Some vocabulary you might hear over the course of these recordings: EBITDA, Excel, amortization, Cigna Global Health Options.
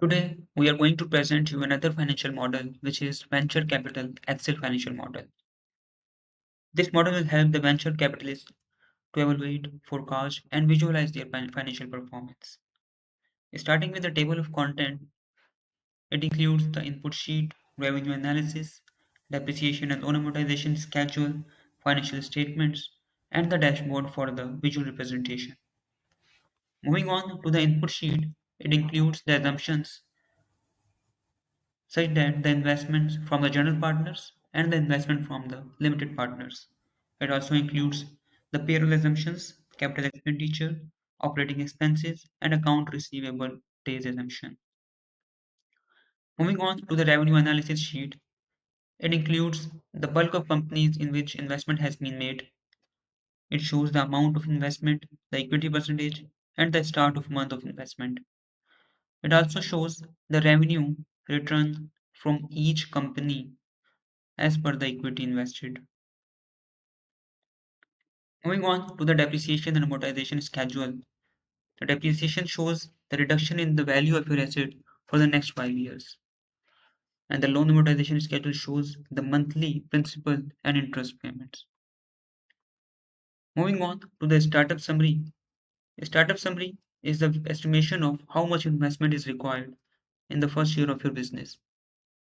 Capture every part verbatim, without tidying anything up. Today, we are going to present you another financial model, which is venture capital Excel financial model. This model will help the venture capitalists to evaluate, forecast, and visualize their financial performance. Starting with the table of content, it includes the input sheet, revenue analysis, depreciation and amortization schedule, financial statements, and the dashboard for the visual representation. Moving on to the input sheet, it includes the assumptions such that the investments from the general partners and the investment from the limited partners. It also includes the payroll assumptions, capital expenditure, operating expenses, and account receivable days assumption. Moving on to the revenue analysis sheet, it includes the bulk of companies in which investment has been made. It shows the amount of investment, the equity percentage, and the start of month of investment. It also shows the revenue return from each company as per the equity invested. Moving on to the depreciation and amortization schedule. The depreciation shows the reduction in the value of your asset for the next five years. And the loan amortization schedule shows the monthly principal and interest payments. Moving on to the startup summary. A startup summary is the estimation of how much investment is required in the first year of your business.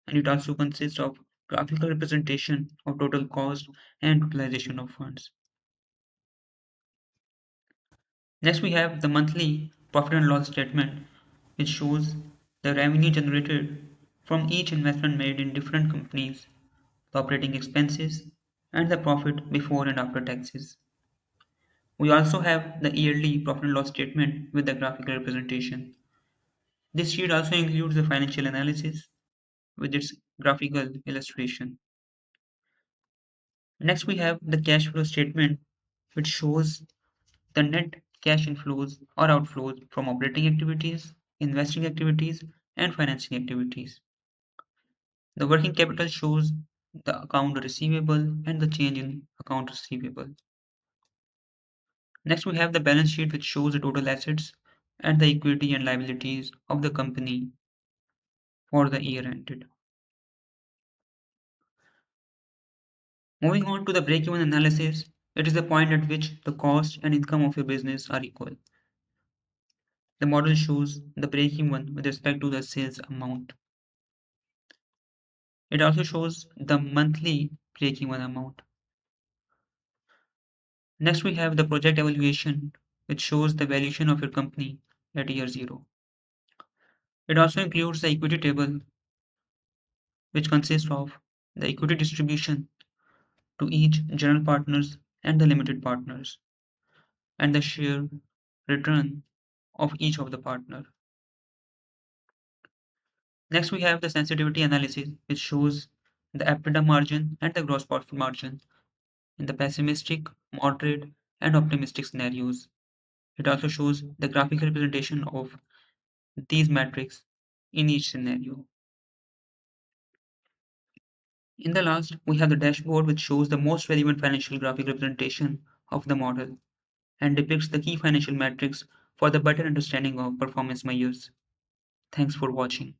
And it also consists of graphical representation of total cost and utilization of funds. Next, we have the monthly profit and loss statement, which shows the revenue generated from each investment made in different companies, the operating expenses, and the profit before and after taxes. We also have the yearly profit and loss statement with the graphical representation. This sheet also includes the financial analysis with its graphical illustration. Next, we have the cash flow statement, which shows the net cash inflows or outflows from operating activities, investing activities, and financing activities. The working capital shows the account receivable and the change in account receivable. Next, we have the balance sheet, which shows the total assets and the equity and liabilities of the company for the year ended. Moving on to the break-even analysis, it is the point at which the cost and income of your business are equal. The model shows the break-even with respect to the sales amount. It also shows the monthly break-even amount. Next, we have the project evaluation, which shows the valuation of your company at year zero. It also includes the equity table, which consists of the equity distribution to each general partners and the limited partners, and the share return of each of the partner. Next, we have the sensitivity analysis, which shows the EBITDA margin and the gross profit margin in the pessimistic, moderate, and optimistic scenarios. It also shows the graphical representation of these metrics in each scenario. In the last, we have the dashboard, which shows the most relevant financial graphic representation of the model and depicts the key financial metrics for the better understanding of performance measures. Thanks for watching.